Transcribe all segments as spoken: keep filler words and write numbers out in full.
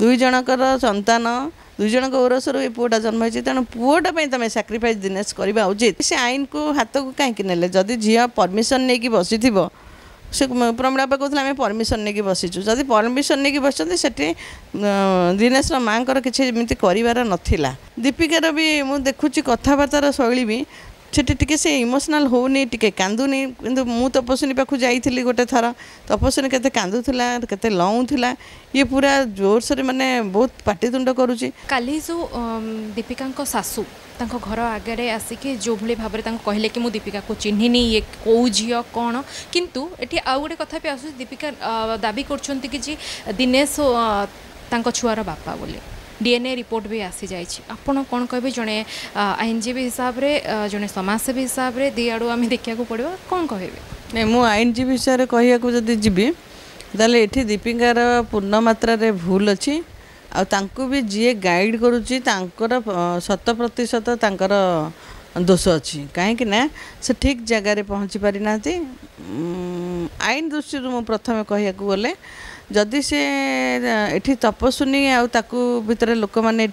दुई जनकर संतान दुई जन ओरसर ये पुओटा जन्म हो तेणु पुओटा तुम साक्रिफाइस दिनेश करवा उचित। से आईन को हाथ को कहीं नेले जदि झील परमिशन नहीं बसी से प्रमिला कहते आम परमिशन नहीं बसीचु जदि परमिशन नहीं बसते से दिनेश माँ को किसी कर नाला दीपिकार भी मुझे देखुची कथबार्तार शैली भी सेठी से इमोशनल होनी टे कांदुनी कि मु तपस्विनी पाक जाइली गोटे थर तपस्विनी के कांदुला के लौला ये पूरा जोर से माने बहुत पाटितुंड करुच्ची। काली जो दीपिका को सासू तांको घर आगे आसिक जो भाई भाव में कहले कि मु दीपिका को चिन्हनी ये कौ झी कौन कितु ये आउ गोटे कथा भी आसूस दीपिका दाबी कर दिनेश छुआर बापा बोले डीएनए रिपोर्ट भी आसी जाए आपण कौन कहे जड़े आईनजीवी हिसाब रे जड़े समाजसेवी हिसाब रे दी आड़ू आम देखा पड़ो कौन कहे नहीं मु आईनजीवी हिसाब से कहवाक जदि जी तेल ये दीपिकार पूर्ण मात्रा भूल अच्छी आंकू भी जी गाइड करुच्ची शत प्रतिशत दोष अच्छी कहीं से ठीक जगार पहुँची पारि ना आईन दृष्टि मु प्रथम कहवाक गले जदि से ये तपस्विनी आकू भर लोक मैंने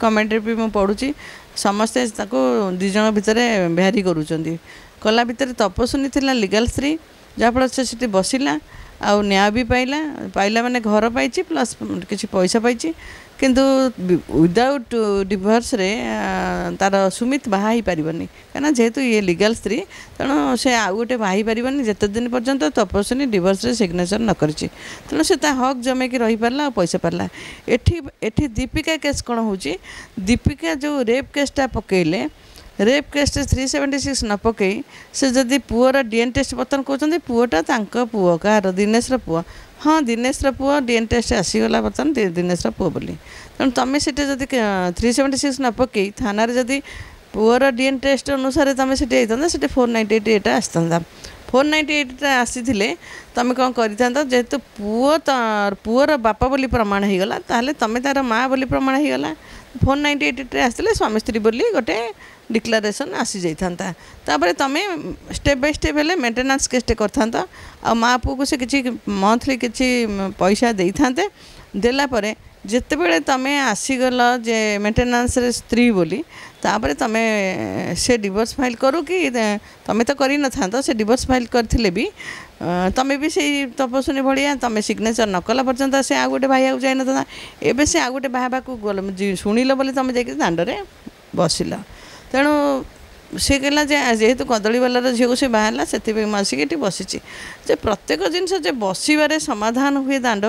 कमेंट भी मुझे पढ़ुची समस्ते दिज भर भैरी कला भितर तपस्विनी थी लीगल स्त्री जहाँफल से बसला आउ न्याय भी पाइला पाइला मैंने घर पाई प्लस किसी पैसा पाई किंतु विदाउट डिभोर्स रे तार सुमित बाहा पारन कहीं जेहेतु ये लीगल स्त्री तेणु से आउ गोटे बाहि पारन जिते दिन पर्यंत तपस्विनी डिभोर्स रे सिग्नेचर न करछि तेणु से हक जमेक रही पार्ला पैसा पार्ला। एठी एठी दीपिका केस कौन हो दीपिका जो रेप केसटा पकईले rape case three seventy six न पक से जदि पुअर डीएन टेस्ट बर्तन कहते पुओटा पुओ कह दिनेश पुओ हाँ दिनेश पुओ डीएन टेस्ट आसीगला बर्तन दिनेश पुओ बोली तेणु तुम्हें से थ्री सेवेन्टी सिक्स न पक थाना जदि पुअर डीएन टेस्ट अनुसार तुम से फोर नाइंटी एट एटा आसता फोर नाइंटी एट आसी तुम कौन कर जेहेतु पुओ पुअर बापा बोली प्रमाण होगा ताहले तुम तार माँ बोली प्रमाण होगा फोर नाइंटी एट आसते स्वामी स्त्री बोली गोटे डिक्लारेसन आसी जाता तुम्हें स्टेप बाय स्टेप हेल्ले मेंटेनेंस केसटे करता आ माँ पु को से किसी मंथली किसी पैसा दे था देलापर जितेबले तुम्हें आसीगल जे मेंटेनेंस स्त्री बोली तापर तुम्हें से डिवोर्स फाइल करू कि तुम्हें तो कर ना से डिवोर्स फाइल करते भी तुम्हें भी से तपस्विनी भाया तुम सिग्नेचर नकला पर्यंत से आउ गोटे भाई जाई ना एवं से आउ गोटे बाहर शुणिल बोली तुम जाकि दांडर बसिल तेणु सी कहला जेहेतु कदलीवालार झील को सी बाहर से आसिक बसी प्रत्येक जिनस बसवे समाधान हुए दांड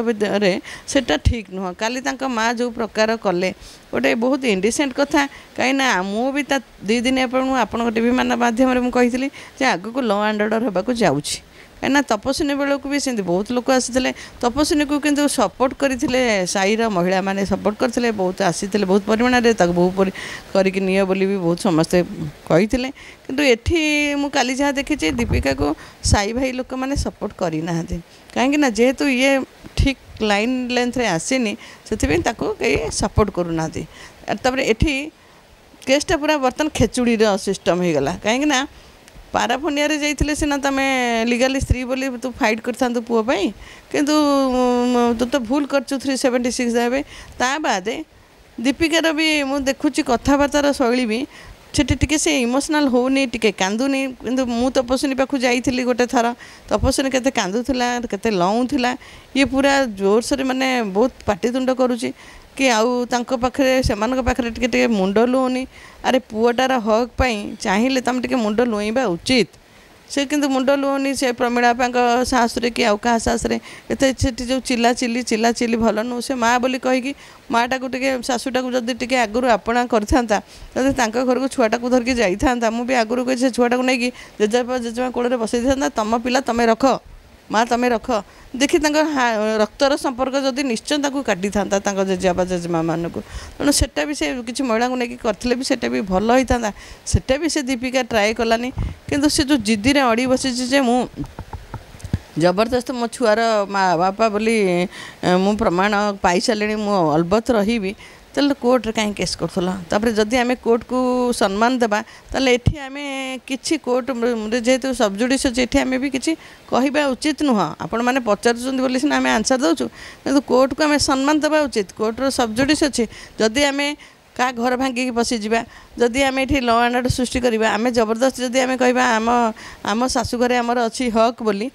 सेटा ठीक नुह काली माँ जो प्रकार कले गोटे बहुत इंडिसेंट कथा कहीं मुझे दीदिन आपंक टी मध्यम कही आग को लॉ एंड ऑर्डर होगा जाऊँगी कहीं तपस्विनी बेलू भी से बहुत लोग आसी तपस्विनी को किंतु सपोर्ट करते साईर महिला मैंने सपोर्ट करते बहुत आसी बहुत परिमाण में बहुत करिए बोली भी बहुत समस्ते कही किंतु ये मुझे काली जहाँ देखी दीपिका को साई भाई लोक मैंने सपोर्ट करना कहीं जेहेतु ये ठीक लाइन लेंथ रे आसीनी से कई सपोर्ट करूना ये केसटा पूरा बर्तन खेचुड़ी सिस्टम होगा कहीं पाराफोनिया जाइए सीना तुम लीगली स्त्री बोली तू फाइट कर पुओपाई किंतु तू तो भूल करचु थ्री सेवेन्टी सिक्स ता बाद दीपिकार भी मुझे देखुची कथबार्तार शैली भी सेठी से इमोशनल होनी टे कांदुनी कि मु तपस्विनी पाक जाइली गोटे थर तपस्विनी के कांदुला के लौला ये पूरा जोर से माने बहुत पाटितुंड करुच्ची कि आउ तांको पाखरे सेमानक पाखरे टिके टिके मुंड लुओनी अरे पुआटार हक पाई चाहिए तुम टिके मुंड लुईबा उचित से किंतु मुंड लुओनी से प्रमिला सासरे कि आउ का सासरे ये जो चिल्ला चिल्ली चिल्ला चिल्ली भल नु से माँ बोली कहीकि माँटा को टिके सासूटा को जदि टिके आगुरु आपणा करथांता जदि तांको घर को छुआटा को धरके जाइथांता मु भी आगुरु कहि से छुआटा को नेकी जेजेपा जेजेमा कोड़रे बसैथांता तम पिला तमे रख माँ तमें रख देखी रक्तर संपर्क जदि निश्चय काटी था जेजेबा जेजेमा मान को तेणु सेटा भी से किसी महिला को लेकिन करते भी सेटा भी भल होता सेटा भी से दीपिका ट्राए कलानी किंतु से जो जिद्दी अड़ी बसी मु जबरदस्त मो छुआर माँ बापा बोली मु प्रमाण पाई सारे मु अलबत रही तेल कोर्ट कहीं केस कर जदि आम कोर्ट को सम्मान देवा तेल ये आम कि कोर्ट जेहेतु सब जुडिशियल ये आम भी किसी कहवा उचित नुह आपण मैंने पचार सीना आम आंसर दौचु कि कोर्ट को आम सम्मान देवा उचित कोर्टर सब जुडिश अच्छे जदि आम क्या घर भांगिकी पशिजा जदि आम ये लॉ एंड ऑर्डर सृष्टि करवा आम जबरदस्त जदि आम कह आम आम सासूघरे आमर अच्छी हक बोली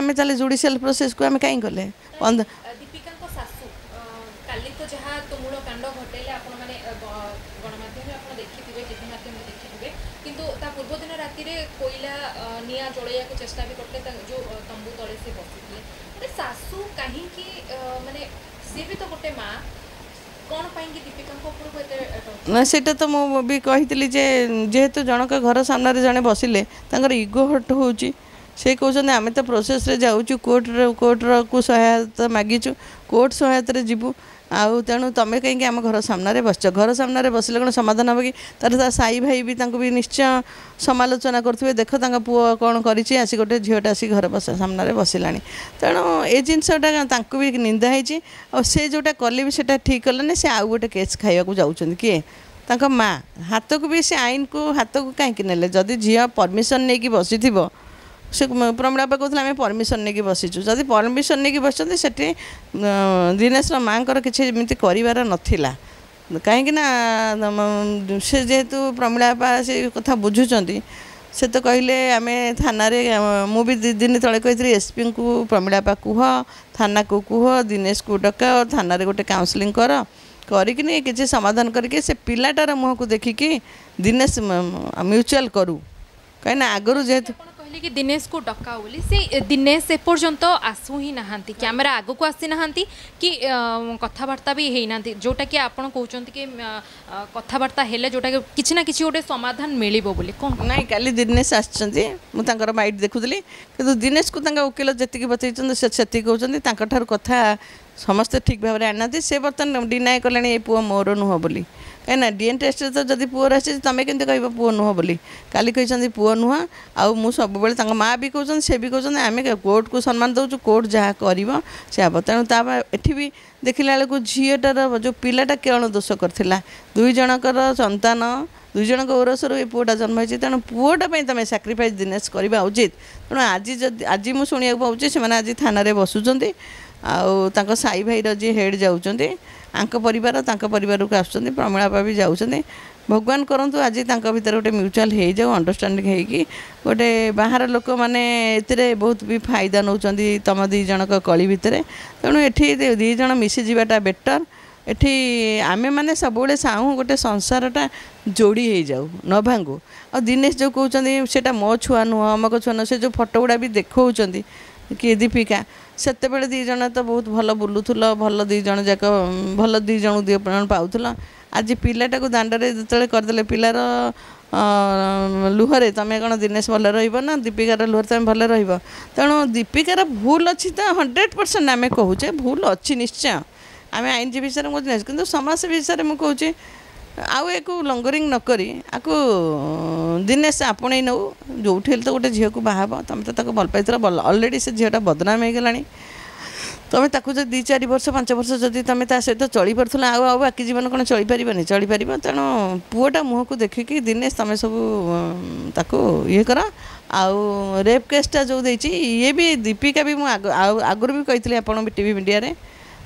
आम चले जुडिशियल प्रोसेस को आम कहीं गले चेष्टा भी करते जो तंबू तले से बसुले सासू कहीं माने सी भी तो गोटे माँ कौन पाएंगे दीपिका ना से तो मुझे कही जेहेतु जनक घर सामना जड़े बसिले इगो हट हो से कहते आम तो प्रोसेस रे जाऊँ कोर्ट कोर्टर को सहायता मागिचु कोर्ट सहायता जीवु आउ तेणु तुम्हें कहीं आम घर सामने बसच घर सामने बसले कौन समाधान हे कि तरह साई भाई भी तांको भी निश्चय समालोचना करेंगे देख तांका पुआ कौन करी आसी गोटे झीटा आसिक घर सामने बसला तेणु ये जिनसटा भी निंदा होती और से जोटा कले भी से ठीक कलानी से आउ गोटे केस खाइबा जाऊँ किए तांका माँ हाथ को भी से आईन को हाथ को कहीं नेले जदि झी परमिशन नहीं कि बसी थो से प्रमिलापा कहते आम परमिशन नहीं कि बसीचु जदि परमिशन नहीं कि बसते से दिनेश माँ किसी कर कहीं से जेहेतु प्रमिलापा से कथा बुझुंट से तो कहले आम थाना मुझे दी दिन तेज कही एसपी को प्रमिलापा कह थाना को कह दिनेश को डका और थाना गोटे काउनसलिंग कर करके किसी समाधान करके से पिलाटार मुँह को देखिकी दिनेश म्यूचुआल करूँ कहीं आगुरी जेहेतु कि दिनेश को डका बोली से दिनेश एपर्यंत आसू ही नहांती कैमेरा आग को आसी नहांती कि कथबार्ता भी है ना जोटा कि आप कहते कि कथबार्ता है जोटा कि ना किसी गोटे समाधान मिल बोली कौन ना कल दिनेश आर माइट देखुली कि दिनेश को वकिल जी बतई से कहते कथा समस्ते ठीक भाव में आना से बर्तमान डिनाय कले ये पुआ मोर नुह बोली कहीं ना डीएन टेस्ट तो जब पुअर आसी तुम्हें कमी कह पुओ नुह बोली काली कहते पुओ नुह आउ मु सब बेले माँ भी कहते से भी कहते आम कोर्ट को सम्मान दौचु कोर्ट जहाँ कर से हम तेणु एटी भी देखला बेलू झीटार जो पिलाटा कौन दोष कर दुई जनकर संतान दुई जन ओरसर ये पुओटा जन्म होती तेणु पुओटा तुम साक्रिफाइस दिनेश करवा उचित तेणु आज आज मुझे शुणा पाँच से आज थाना बसुंच आउ तांको साई भाईर जी हेड जाउछन्ते आंको परिवार तांको परिवार को आछन्ते प्रमिलापा भी जाउछन्ते भगवान करंतु आज तांको भीतर गोटे म्यूचुअल हो जाऊ अंडरस्टैंडिंग होगी गोटे बाहर लोक माने एतिरे बहुत भी फायदा नौछन्ती तम दी जनक कली भितर तेणु एठी दी जन मिसी जीवाटा बेटर एठी आमे माने सबुले साहू गोटे संसारटा जोड़ी हो जाऊ न भांगू और दिनेश जो कहते सेटा मो छुआ नुह अमक छुआ नुह से जो फोटोगुड़ा भी देखाऊँच कि दीपिका सेते बेले दी जण तो बहुत भल बुलूल भल दी जण जाक भल दी जण दी जन पाला आज पिलाटा को दांडरे जितने करदे पिलार लुहरे तुम कौन दिनेश भले रहा दीपिकार लुहर तुम भले रहा तेणु दीपिकार भूल अच्छी तो हंड्रेड परसेंट आम कहूचे भूल अच्छी निश्चय आम आईनजीवी हिसाब से कहते कि समाजसेवी हिसाब से मुझे कहूँ आउ एक लंगरिंग नक दिनेश आपणे नौ जो तो गोटे झील को बाहब तुम तो भल पाई भल अलरेडी से झीटा बदनाम हो गला तुम्हें ताकू जो दी चार वर्ष पांच वर्ष जब तुम सहित चली पार्थ आउ आउ बाकी जीवन कौन चली पारानी चली पार तेणु पुआटा मुँह को देखिकी दिनेश तुम सब ताकू ये कर आउ रेप केसटा जो देती ये भी दीपिका भी मुझे आगुरी भी कही आप टीवी मीडिया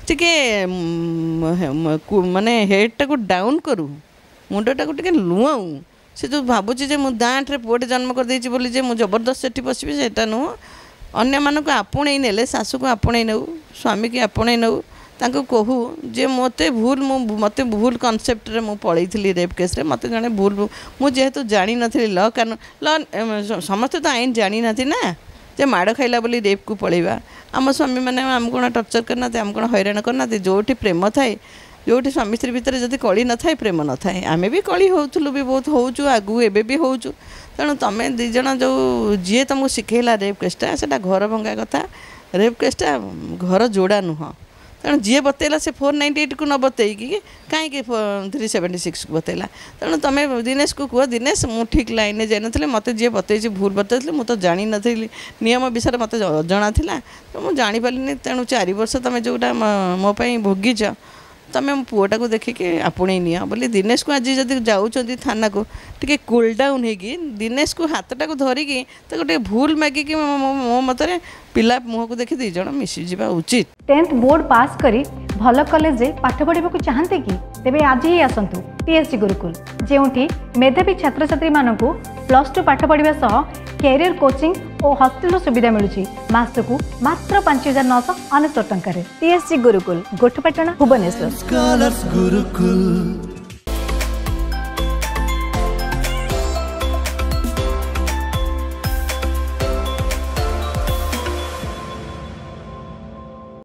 टिके माने हेडटा को डाउन करूँ मुंडटा को टिके लुआऊँ से जो भावुची जे मु दाँटे पुआटे जन्म कर देछि बोली जे मु जबरदस्त सेठी पसिबी सेटा नु अन्य मानक आपणे नेले सासू को आपणे नौ स्वामी की आपणे नौ तांको कहू जे मते भूल मु मते भूल कॉन्सेप्ट रे मु पळैथिली रेप केस रे मते जने भूल मु जेहेतु जानि नथिली ल कानून ल समस्त तो आईन जानि नथि ना जे माड़ खाइला बोली रेप को पळैबा आम स्वामी मैंने आमको कौन टर्चर करना आम कौन हैरान करना जो प्रेम थाए जो स्वामी स्त्री भितर जब कली न थाए प्रेम न थाए आम भी कली होलु भी बहुत होचु आगू एबे भी होचु तेणु तुम दिज जो जी तुमको शिखेला रेप केसटा से घर भंगा कथा रेप केसटा घर जोड़ा नुह तेणु जी बतला से फोर नाइंटी एट को न बतईकि कहीं थ्री सेवेन्टी सिक्स को बतला तेणु तुम्हें दिनेश को कह दिनेश मु ठीक लाइन जान नी मत जी बतई भूल बतई मुझे जानी नी नियम विषय मत जनाला तो मुझे जापारि तेणु चार वर्ष तुम जोटा मोपाई भोगीच तुम मो पुआटा को देखिकी आपणे नियो बोली दिनेश को आज जब जाऊँगी थाना को टे कूल डाउन होगी दिनेश को हाथटा को धरिकी गोटे भूल मागिकी मो मत पिला मुह को देखी दुज मिशि उचित। टेन्थ बोर्ड पास करी भल कॉलेज पाठ पढ़ा को चाहते कि तेरे आज ही आसतु टीएससी गुरुकुल जोटी मेधावी छात्र छात्री मान प्लस टू पाठ पढ़ा सह कैरियर कोचिंग और हॉस्टेल सुविधा मिलूची मासकू मात्र पांच हजार नौश अनेश्वर टकर टीएससी गुरुकुल गोठपाटना भुवनेश्वर।